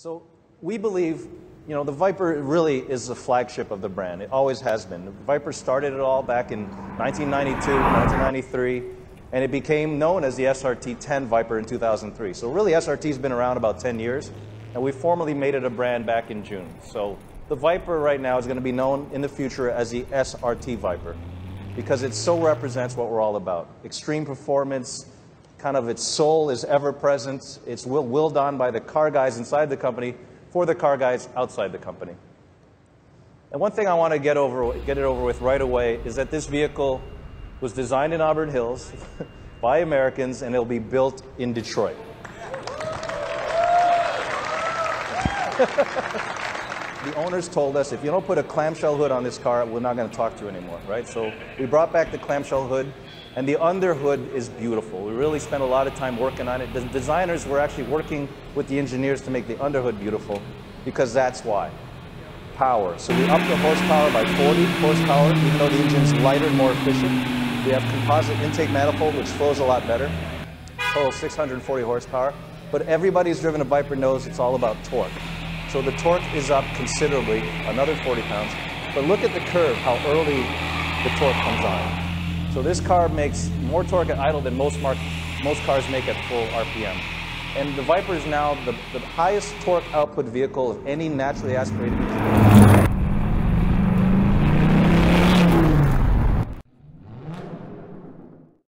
So we believe, you know, the Viper really is the flagship of the brand. It always has been. The Viper started it all back in 1992, 1993, and it became known as the SRT-10 Viper in 2003. So really, SRT's been around about 10 years, and we formally made it a brand back in June. So the Viper right now is going to be known in the future as the SRT Viper, because it so represents what we're all about. Extreme performance, kind of its soul is ever-present. It's willed on by the car guys inside the company for the car guys outside the company. And one thing I want to get it over with right away is that this vehicle was designed in Auburn Hills by Americans, and it'll be built in Detroit. The owners told us, if you don't put a clamshell hood on this car, we're not going to talk to you anymore, right? So we brought back the clamshell hood, and the underhood is beautiful. We really spent a lot of time working on it. The designers were actually working with the engineers to make the underhood beautiful, because that's why. Power. So we upped the horsepower by 40 horsepower, even though the engine's lighter and more efficient. We have composite intake manifold, which flows a lot better. Total 640 horsepower. But everybody who's driven a Viper knows it's all about torque. So the torque is up considerably, another 40 pounds. But look at the curve, how early the torque comes on. So this car makes more torque at idle than most cars make at full RPM. And the Viper is now the highest torque output vehicle of any naturally aspirated engine.